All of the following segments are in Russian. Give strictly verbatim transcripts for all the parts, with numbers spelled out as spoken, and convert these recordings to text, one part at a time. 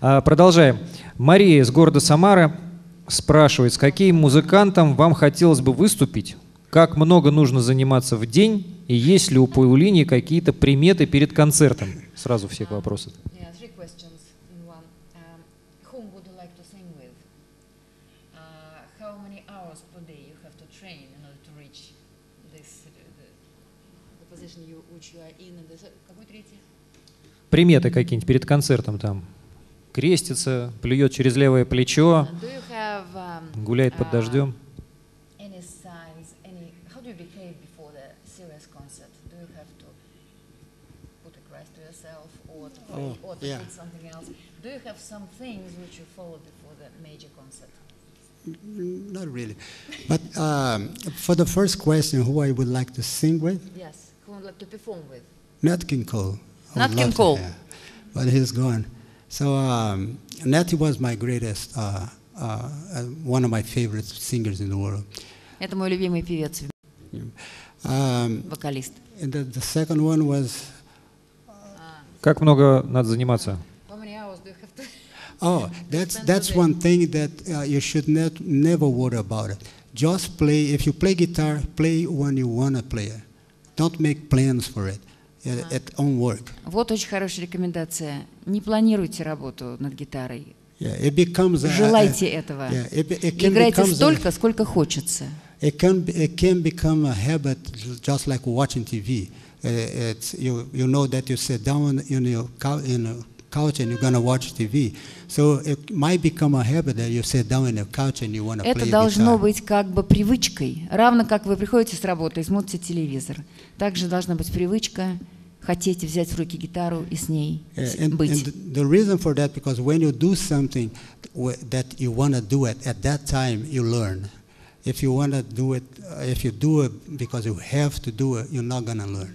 Продолжаем. Мария из города Самары спрашивает, с каким музыкантом вам хотелось бы выступить? Как много нужно заниматься в день? И есть ли у Паулини какие-то приметы перед концертом? Сразу все вопросы. Приметы какие-нибудь перед концертом там. Крестится, плюет через левое плечо, have, um, гуляет под uh, дождем. Any signs, any... How do you behave before the serious concert? Do you have to put a Christ to yourself or to play, oh, or to yeah. put something else? Do you have some things which you follow before the major concert? Not really. But um, for the first question, who I would like to sing with? Yes, who I would like to perform with? Nat King Cole. Nat King Cole. Him, but he's gone. So um, Nat was my greatest, uh, uh, one of my favorite singers in the world. Это мой любимый певец, вокалист. And the, the second one was. Как много надо заниматься? Oh, that's that's one thing that uh, you should not never worry about it. Just play. If you play guitar, play when you wanna play it. Don't make plans for it. At own work. Вот очень хорошая рекомендация. Не планируйте работу над гитарой. Желайте этого. Играйте столько, сколько хочется. It can it can become a habit, just like watching ти ви. It's you you know that you sit down in your couch and you're gonna watch ти ви. So it might become a habit that you sit down in your couch and you wanna play guitar. Это должно быть как бы привычкой, равно как вы приходите с работы и смотрите телевизор. Также должна быть привычка хотеть взять в руки гитару и с ней быть. The reason for that because when you do something that you wanna do it at that time you learn. If you wanna do it, if you do it because you have to do it, you're not gonna learn.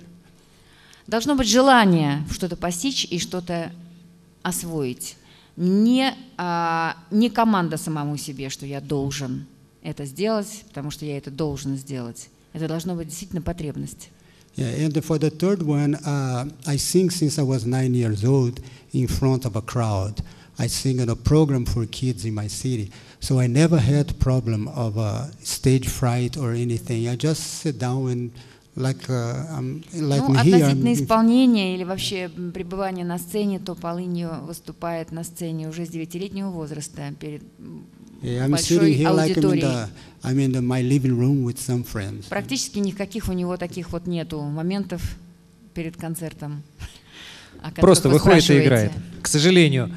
Должно быть желание что-то постичь и что-то освоить. Не, а, не команда самому себе, что я должен это сделать, потому что я это должен сделать. Это должно быть действительно потребность. Yeah, and for the third one, uh, I sing since I was nine years old in front of a crowd. I sing in a program for kids in my city, so I never had problem of uh, stage fright or anything. I just sit down and Like, uh, I'm, like ну, относительно исполнения или вообще пребывания на сцене, то Паулиньо выступает на сцене уже с девятилетнего возраста перед yeah, большой аудиторией. Like Практически никаких у него таких вот нету моментов перед концертом. Просто выходит и играет. К сожалению,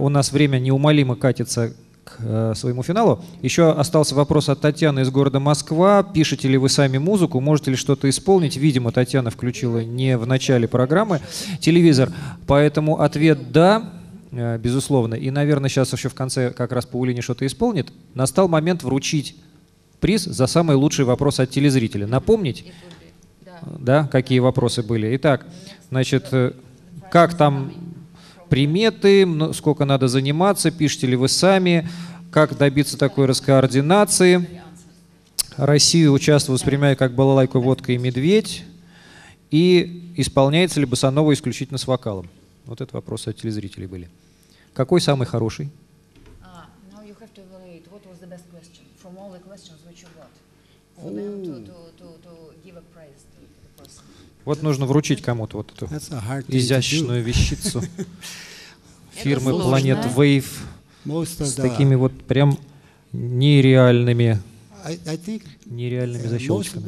у нас время неумолимо катится к своему финалу. Еще остался вопрос от Татьяны из города Москва. Пишете ли вы сами музыку? Можете ли что-то исполнить? Видимо, Татьяна включила не в начале программы телевизор. Поэтому ответ «да», безусловно. И, наверное, сейчас еще в конце как раз Паулине что-то исполнит. Настал момент вручить приз за самый лучший вопрос от телезрителя. Напомнить, да, какие вопросы были. Итак, значит, как там... Приметы, сколько надо заниматься, пишете ли вы сами, как добиться такой раскоординации. Россию участвую, воспринимаю как балалайку, водка и медведь. И исполняется ли босанова исключительно с вокалом? Вот это вопросы от телезрителей были. Какой самый хороший? Вот нужно вручить кому-то вот эту изящную вещицу фирмы Planet Wave с такими вот прям нереальными, нереальными защелками.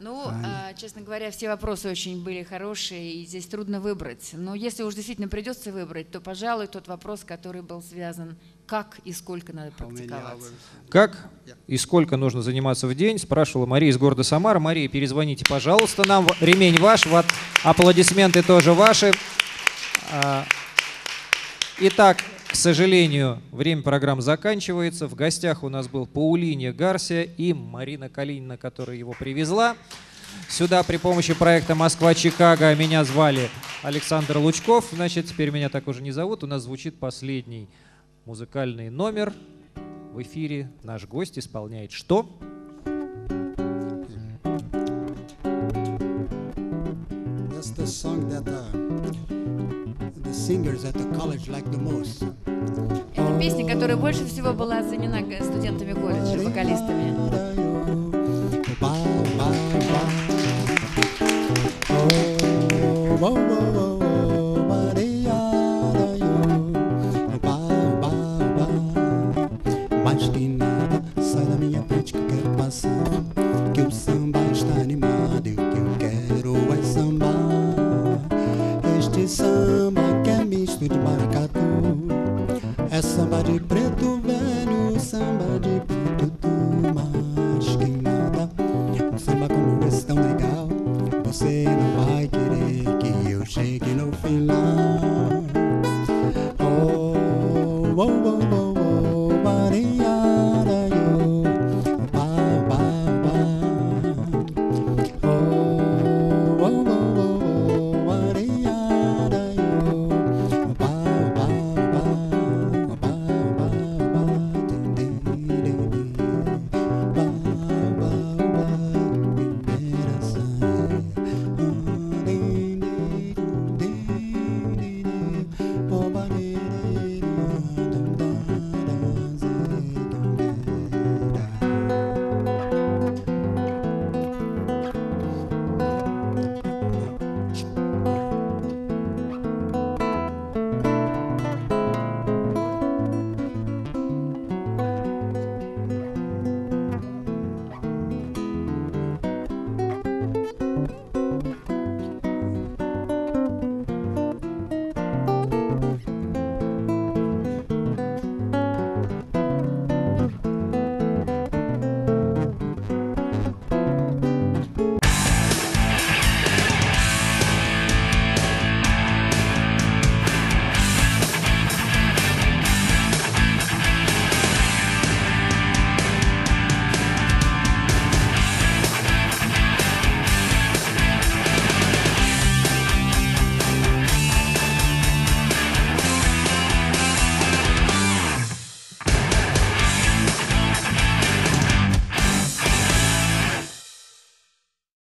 Ну, честно говоря, все вопросы очень были хорошие, и здесь трудно выбрать. Но если уж действительно придется выбрать, то, пожалуй, тот вопрос, который был связан, как и сколько надо практиковать. Как и сколько нужно заниматься в день, спрашивала Мария из города Самара. Мария, перезвоните, пожалуйста, нам. Ремень ваш, аплодисменты тоже ваши. Итак, к сожалению, время программ заканчивается. В гостях у нас был Паулина Гарсия и Марина Калинина, которая его привезла сюда при помощи проекта «Москва-Чикаго». Меня звали Александр Лучков. Значит, теперь меня так уже не зовут. У нас звучит последний музыкальный номер. В эфире наш гость исполняет что? That's the song that uh, the singers at the college like the most. Это песня, которая больше всего была оценена студентами колледжа, вокалистами. Você não vai querer que eu chegue no final.